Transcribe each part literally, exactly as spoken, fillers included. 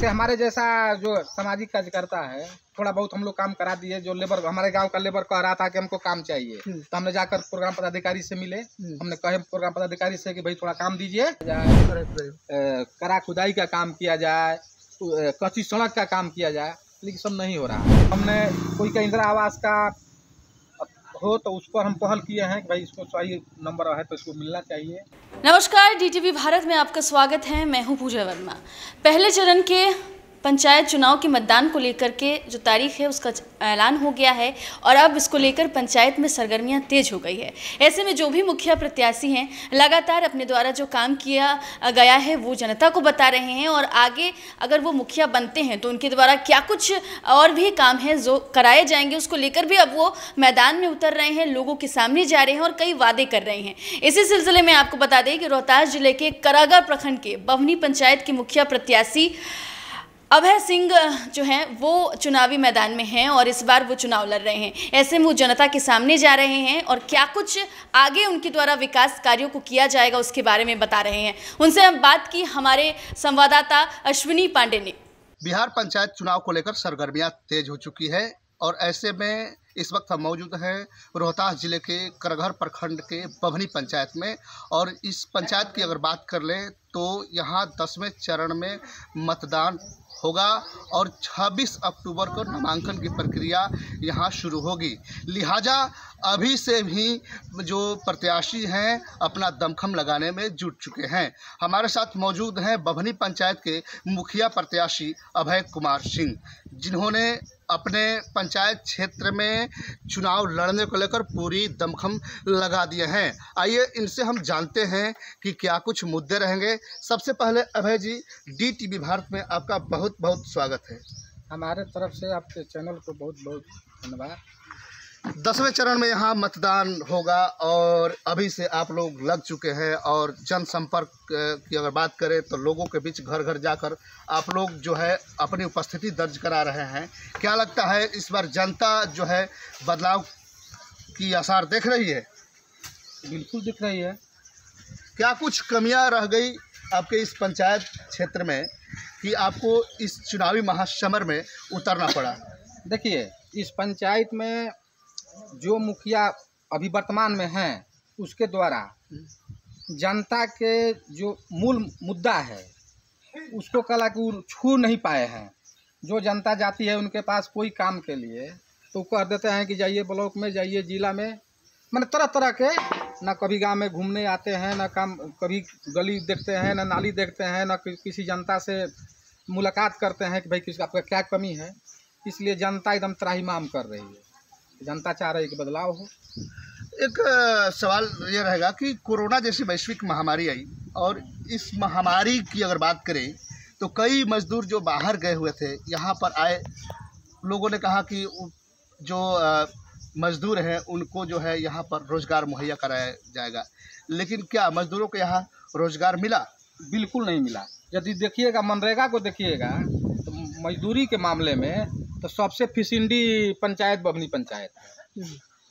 जैसे हमारे जैसा जो सामाजिक कार्यकर्ता है थोड़ा बहुत हम लोग काम करा दिए। जो लेबर हमारे गांव का लेबर कह रहा था कि हमको काम चाहिए, तो हमने जाकर प्रोग्राम पदाधिकारी से मिले, हमने कहे प्रोग्राम पदाधिकारी से कि भाई थोड़ा काम दीजिए, करा खुदाई का काम किया जाए, कच्ची सड़क का काम किया जाए, लेकिन सब नहीं हो रहा। हमने कोई का इंदिरा आवास का हो तो उस पर हम पहल किए हैं कि भाई इसको सही नंबर है तो इसको मिलना चाहिए। नमस्कार, डीटीवी भारत में आपका स्वागत है। मैं हूं पूजा वर्मा। पहले चरण के पंचायत चुनाव के मतदान को लेकर के जो तारीख है उसका ऐलान हो गया है और अब इसको लेकर पंचायत में सरगर्मियां तेज हो गई है। ऐसे में जो भी मुखिया प्रत्याशी हैं लगातार अपने द्वारा जो काम किया गया है वो जनता को बता रहे हैं और आगे अगर वो मुखिया बनते हैं तो उनके द्वारा क्या कुछ और भी काम है जो कराए जाएंगे उसको लेकर भी अब वो मैदान में उतर रहे हैं, लोगों के सामने जा रहे हैं और कई वादे कर रहे हैं। इसी सिलसिले में आपको बता दें कि रोहतास जिले के करगर प्रखंड के बभनी पंचायत के मुखिया प्रत्याशी अभय सिंह जो हैं वो चुनावी मैदान में हैं और इस बार वो चुनाव लड़ रहे हैं। ऐसे में वो जनता के सामने जा रहे हैं और क्या कुछ आगे उनके द्वारा विकास कार्यों को किया जाएगा उसके बारे में बता रहे हैं। उनसे हम बात की हमारे संवाददाता अश्विनी पांडेय ने। बिहार पंचायत चुनाव को लेकर सरगर्मियां तेज हो चुकी है और ऐसे में इस वक्त हम मौजूद हैं रोहतास जिले के करगर प्रखंड के बभनी पंचायत में। और इस पंचायत की अगर बात कर लें तो यहाँ दसवें चरण में मतदान होगा और छब्बीस अक्टूबर को नामांकन की प्रक्रिया यहाँ शुरू होगी। लिहाजा अभी से भी जो प्रत्याशी हैं अपना दमखम लगाने में जुट चुके हैं। हमारे साथ मौजूद हैं बभनी पंचायत के मुखिया प्रत्याशी अभय कुमार सिंह, जिन्होंने अपने पंचायत क्षेत्र में चुनाव लड़ने को लेकर पूरी दमखम लगा दिए हैं। आइए इनसे हम जानते हैं कि क्या कुछ मुद्दे रहेंगे। सबसे पहले अभय जी, डीटीवी भारत में आपका बहुत बहुत स्वागत है। हमारे तरफ से आपके चैनल को बहुत बहुत धन्यवाद। दसवें चरण में यहाँ मतदान होगा और अभी से आप लोग लग चुके हैं और जनसंपर्क की अगर बात करें तो लोगों के बीच घर घर जाकर आप लोग जो है अपनी उपस्थिति दर्ज करा रहे हैं। क्या लगता है इस बार जनता जो है बदलाव की आसार देख रही है? बिल्कुल दिख रही है। क्या कुछ कमियाँ रह गई आपके इस पंचायत क्षेत्र में कि आपको इस चुनावी महासमर में उतरना पड़ा? देखिए, इस पंचायत में जो मुखिया अभी वर्तमान में हैं उसके द्वारा जनता के जो मूल मुद्दा है उसको कला कि छू नहीं पाए हैं। जो जनता जाती है उनके पास कोई काम के लिए तो कह देते हैं कि जाइए ब्लॉक में, जाइए जिला में, मैंने तरह तरह के, ना कभी गांव में घूमने आते हैं, ना काम, कभी गली देखते हैं, ना नाली देखते हैं, ना किसी जनता से मुलाकात करते हैं कि भाई किस आपका क्या कमी है। इसलिए जनता एकदम त्राहिमाम कर रही है। जनता चाह रही है कि बदलाव हो। एक सवाल ये रहेगा कि कोरोना जैसी वैश्विक महामारी आई और इस महामारी की अगर बात करें तो कई मजदूर जो बाहर गए हुए थे यहाँ पर आए, लोगों ने कहा कि जो मजदूर हैं उनको जो है यहाँ पर रोज़गार मुहैया कराया जाएगा, लेकिन क्या मजदूरों को यहाँ रोज़गार मिला? बिल्कुल नहीं मिला। यदि देखिएगा मनरेगा को देखिएगा तो मजदूरी के मामले में तो सबसे फिसिंडी पंचायत बभनी पंचायत है।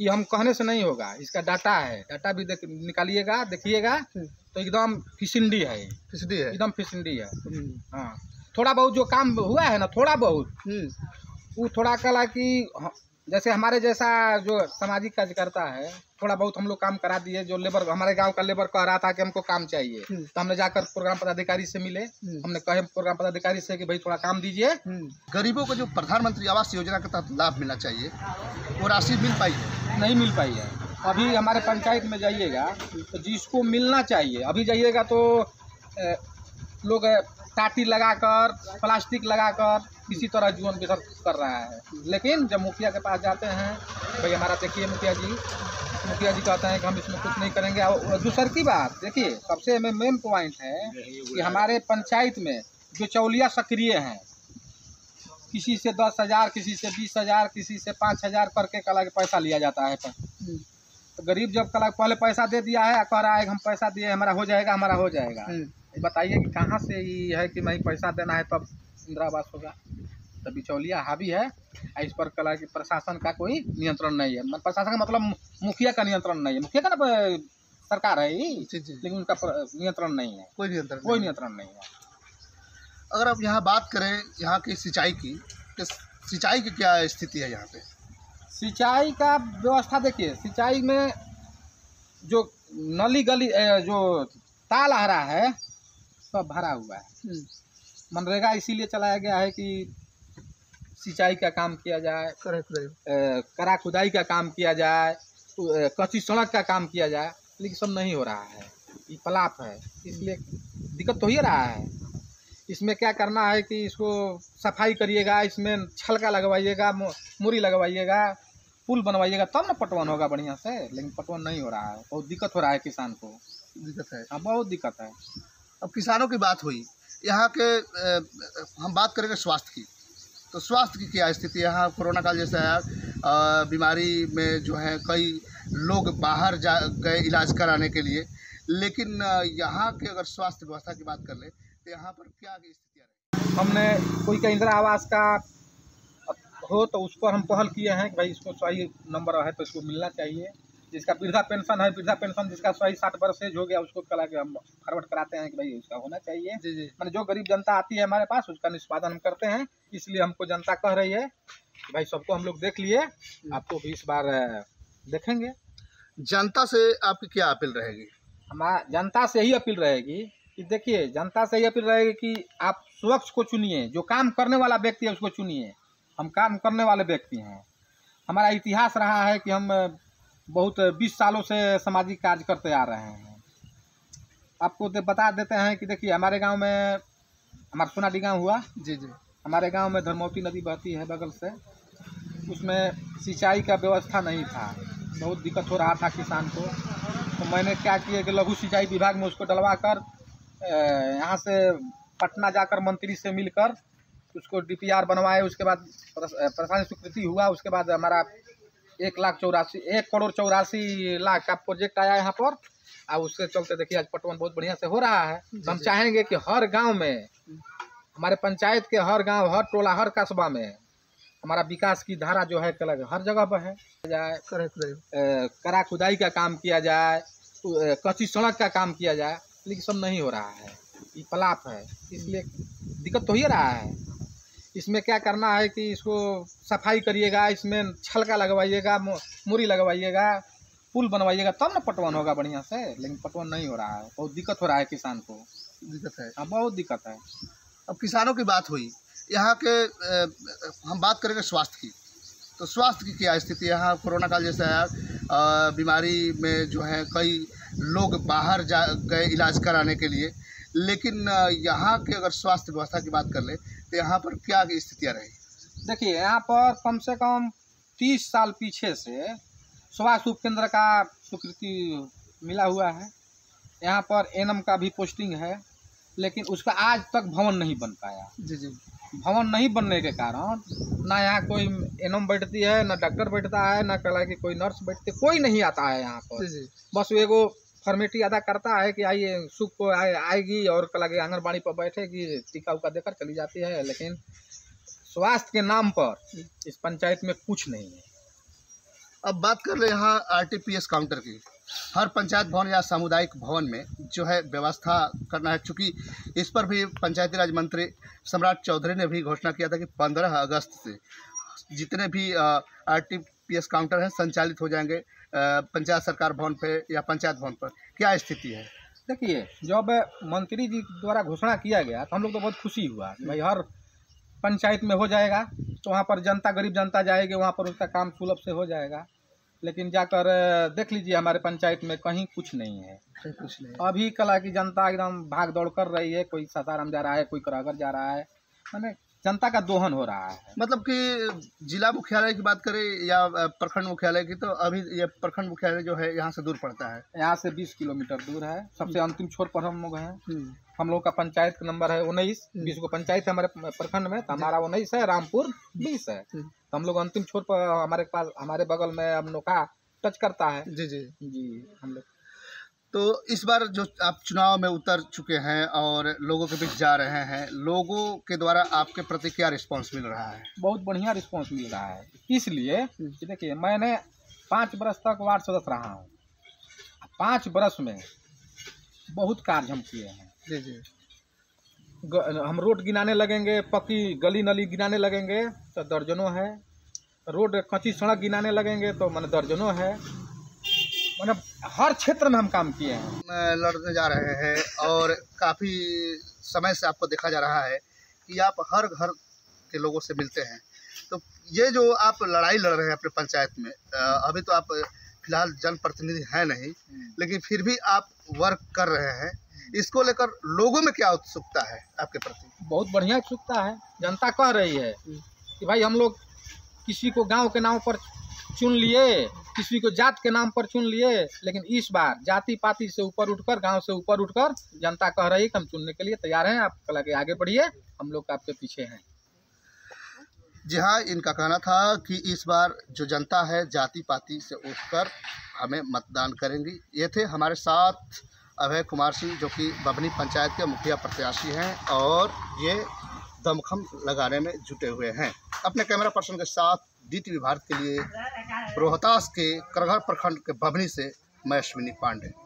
ये हम कहने से नहीं होगा, इसका डाटा है, डाटा भी देख निकालिएगा देखिएगा तो एकदम फिसिंडी है, फिसिंडी है, एकदम फिसिंडी है। हाँ, थोड़ा बहुत जो काम हुआ है ना, थोड़ा बहुत वो थोड़ा कला कि जैसे हमारे जैसा जो सामाजिक कार्यकर्ता है थोड़ा बहुत हम लोग काम करा दिए। जो लेबर हमारे गांव का लेबर कह रहा था कि हमको काम चाहिए, तो हमने जाकर प्रोग्राम पदाधिकारी से मिले, हमने कहे प्रोग्राम पदाधिकारी से कि भाई थोड़ा काम दीजिए। गरीबों को जो प्रधानमंत्री आवास योजना के तहत लाभ मिलना चाहिए वो राशि मिल पाई है? नहीं मिल पाई है। अभी हमारे पंचायत में जाइएगा तो जिसको मिलना चाहिए, अभी जाइएगा तो लोग टाटी लगाकर, प्लास्टिक लगाकर किसी तरह जीवन बसर कर रहा है। लेकिन जब मुखिया के पास जाते हैं, भाई हमारा देखिए मुखिया जी, मुखिया जी कहते हैं कि हम इसमें कुछ नहीं करेंगे। और दूसर की बात देखिए, सबसे हमें मेन पॉइंट है कि हमारे पंचायत में जो चौलिया सक्रिय हैं, किसी से दस हज़ार किसी से बीस हज़ार किसी से पाँच हज़ार करके कला के पैसा लिया जाता है। तो गरीब जब कला पहले पैसा दे दिया है, कह रहा है हम पैसा दिए, हमारा हो जाएगा, हमारा हो जाएगा। बताइए कि कहाँ से ये है कि मैं पैसा देना है तब इंदिरा आवास होगा? तो बिचौलिया हावी है। इस पर कला कि प्रशासन का कोई नियंत्रण नहीं है। प्रशासन का मतलब मुखिया का नियंत्रण नहीं है। मुखिया का ना सरकार है, लेकिन उनका नियंत्रण नहीं है, कोई नियंत्रण कोई नियंत्रण नहीं है। अगर आप यहाँ बात करें यहाँ की सिंचाई की, तो सिंचाई की क्या स्थिति है यहाँ पे? सिंचाई का व्यवस्था देखिए, सिंचाई में जो नली गली जो ताल आ रहा है सब भरा हुआ है। मनरेगा इसीलिए चलाया गया है कि सिंचाई का काम किया जाए, करा खुदाई का काम किया जाए, कच्ची सड़क का काम किया जाए, लेकिन सब नहीं हो रहा है। ये पलाप है, इसलिए दिक्कत तो ही रहा है। इसमें क्या करना है कि इसको सफाई करिएगा, इसमें छलका लगवाइएगा, मूरी लगवाइएगा, पुल बनवाइएगा, तब ना पटवन होगा बढ़िया से। लेकिन पटवन नहीं हो रहा है, बहुत दिक्कत हो रहा है किसान को। दिक्कत है, हाँ बहुत दिक्कत है। अब किसानों की बात हुई, यहाँ के ए, हम बात करेंगे स्वास्थ्य की, तो स्वास्थ्य की क्या स्थिति है? यहाँ कोरोना काल जैसा है, बीमारी में जो है कई लोग बाहर जा गए इलाज कराने के लिए, लेकिन यहाँ के अगर स्वास्थ्य व्यवस्था की बात कर ले तो यहाँ पर क्या स्थितियाँ? हमने कोई का इंदिरा आवास का हो तो उस पर हम पहल किए हैं कि भाई इसको सही नंबर है तो इसको मिलना चाहिए। जिसका वृद्धा पेंशन है, वृद्धा पेंशन जिसका सही साठ वर्ष एज हो गया उसको कला के हम फॉरवर्ड कराते हैं कि भाई उसका होना चाहिए। जी जी, मैंने जो गरीब जनता आती है हमारे पास उसका निष्पादन हम करते हैं। इसलिए हमको जनता कह रही है कि भाई सबको हम लोग देख लिए, आपको भी इस बार देखेंगे। जनता से आपकी क्या अपील रहेगी? हमारा जनता से ही अपील रहेगी कि देखिए, जनता से ही अपील रहेगी कि आप स्वच्छ को चुनिए, जो काम करने वाला व्यक्ति है उसको चुनिए। हम काम करने वाले व्यक्ति हैं। हमारा इतिहास रहा है कि हम बहुत बीस सालों से सामाजिक कार्य करते आ रहे हैं। आपको दे, बता देते हैं कि देखिए हमारे गांव में अमरपुनाडी गांव हुआ, जी जी, हमारे गांव में धर्मौती नदी बहती है बगल से, उसमें सिंचाई का व्यवस्था नहीं था, बहुत दिक्कत हो रहा था किसान को। तो मैंने क्या किया कि लघु सिंचाई विभाग में उसको डलवा कर यहाँ से पटना जाकर मंत्री से मिलकर उसको डी पी आर बनवाए। उसके बाद प्रशासनिक स्वीकृति हुआ, उसके बाद हमारा एक लाख चौरासी एक करोड़ चौरासी लाख का प्रोजेक्ट आया यहाँ पर। अब उसके चलते देखिए आज पटवन बहुत बढ़िया से हो रहा है। तो हम चाहेंगे कि हर गांव में, हमारे पंचायत के हर गांव, हर टोला, हर कस्बा में हमारा विकास की धारा जो है कलग हर जगह पर है जाए, करा खुदाई का काम किया जाए, कच्ची सड़क का काम किया जाए, लेकिन सब नहीं हो रहा है। ये पलाप है, इसलिए दिक्कत तो ही रहा है। इसमें क्या करना है कि इसको सफाई करिएगा, इसमें छलका लगवाइएगा, मूरी लगवाइएगा, पुल बनवाइएगा, तब ना पटवन होगा बढ़िया से। लेकिन पटवन नहीं हो रहा है, बहुत दिक्कत हो रहा है किसान को। दिक्कत है, हाँ बहुत दिक्कत है। अब किसानों की बात हुई, यहाँ के ए, हम बात करेंगे स्वास्थ्य की, तो स्वास्थ्य की क्या स्थिति है? यहाँ कोरोना काल जैसा है, बीमारी में जो है कई लोग बाहर जा गए इलाज कराने के लिए, लेकिन यहाँ के अगर स्वास्थ्य व्यवस्था की बात कर ले तो यहाँ पर क्या स्थितियाँ रही? देखिए यहाँ पर कम से कम तीस साल पीछे से स्वास्थ्य उपकेंद्र का स्वीकृति मिला हुआ है, यहाँ पर एनम का भी पोस्टिंग है, लेकिन उसका आज तक भवन नहीं बन पाया। जी जी, भवन नहीं बनने के कारण ना यहाँ कोई एनम बैठती है, ना डॉक्टर बैठता है, ना कला की कोई नर्स बैठती, कोई नहीं आता है यहाँ पर। जी जी, बस एगो फॉर्मेलिटी अदा करता है कि आइए सुख को आए, आएगी और कल आगे आंगनबाड़ी पर बैठेगी, टीका उका देकर चली जाती है। लेकिन स्वास्थ्य के नाम पर इस पंचायत में कुछ नहीं है। अब बात कर रहे हैं यहाँ आरटीपीएस काउंटर की। हर पंचायत भवन या सामुदायिक भवन में जो है व्यवस्था करना है, चूँकि इस पर भी पंचायती राज मंत्री सम्राट चौधरी ने भी घोषणा किया था कि पंद्रह अगस्त से जितने भी आरटीपीएस काउंटर हैं संचालित हो जाएंगे पंचायत सरकार भवन पे या पंचायत भवन पर। क्या स्थिति है? देखिए जब मंत्री जी द्वारा घोषणा किया गया तो हम लोग तो बहुत खुशी हुआ कि भाई हर पंचायत में हो जाएगा, तो वहाँ पर जनता, गरीब जनता जाएगी, वहाँ पर उसका काम सुलभ से हो जाएगा। लेकिन जाकर देख लीजिए हमारे पंचायत में कहीं कुछ नहीं है, कुछ नहीं। अभी कला की जनता एकदम भाग दौड़ कर रही है, कोई सासाराम जा रहा है, कोई करगर जा रहा है, मैंने जनता का दोहन हो रहा है। मतलब कि जिला मुख्यालय की बात करें या प्रखंड मुख्यालय की, तो अभी ये प्रखंड मुख्यालय जो है यहाँ से दूर पड़ता है, यहाँ से बीस किलोमीटर दूर है। सबसे अंतिम छोर पर हम लोग हैं। हम लोग का पंचायत का नंबर है उन्नीस, बीस को पंचायत है हमारे प्रखंड में, तो हमारा उन्नीस है, रामपुर बीस है। तो हम लोग अंतिम छोर पर, हमारे पास हमारे बगल में अमनोखा टच करता है। जी जी जी, हम लोग तो इस बार जो आप चुनाव में उतर चुके हैं और लोगों के बीच जा रहे हैं, लोगों के द्वारा आपके प्रति क्या रिस्पांस मिल रहा है? बहुत बढ़िया रिस्पांस मिल रहा है। इसलिए देखिए मैंने पाँच बरस तक वार्ड सदस्य रहा हूँ, पाँच बरस में बहुत कार्य हम किए हैं। जी जी, हम रोड गिनाने लगेंगे, पक्की गली नली गिनाने लगेंगे तो दर्जनों है, रोड कच्ची सड़क गिनाने लगेंगे तो मैंने दर्जनों है। मतलब हर क्षेत्र में हम काम किए हैं, लड़ने जा रहे हैं। और काफ़ी समय से आपको देखा जा रहा है कि आप हर घर के लोगों से मिलते हैं, तो ये जो आप लड़ाई लड़ रहे हैं अपने पंचायत में, अभी तो आप फिलहाल जनप्रतिनिधि हैं नहीं, लेकिन फिर भी आप वर्क कर रहे हैं, इसको लेकर लोगों में क्या उत्सुकता है आपके प्रति? बहुत बढ़िया उत्सुकता है। जनता कह रही है कि भाई हम लोग किसी को गाँव के नाम पर चुन लिए, किसी को जात के नाम पर चुन लिए, लेकिन इस बार जाति पाति से ऊपर उठकर, गांव से ऊपर उठकर जनता कह रही है कि हम चुनने के लिए तैयार हैं, आप लगे आगे बढ़िए, हम लोग आपके पीछे हैं। जी हाँ, इनका कहना था कि इस बार जो जनता है जाति पाति से उठकर हमें मतदान करेंगी। ये थे हमारे साथ अभय कुमार सिंह, जो कि बभनी पंचायत के मुखिया प्रत्याशी हैं और ये दमखम लगाने में जुटे हुए हैं। अपने कैमरा पर्सन के साथ डी टी वी भारत के लिए रोहतास के करगर प्रखंड के बभनी से मैं अश्विनी पांडेय।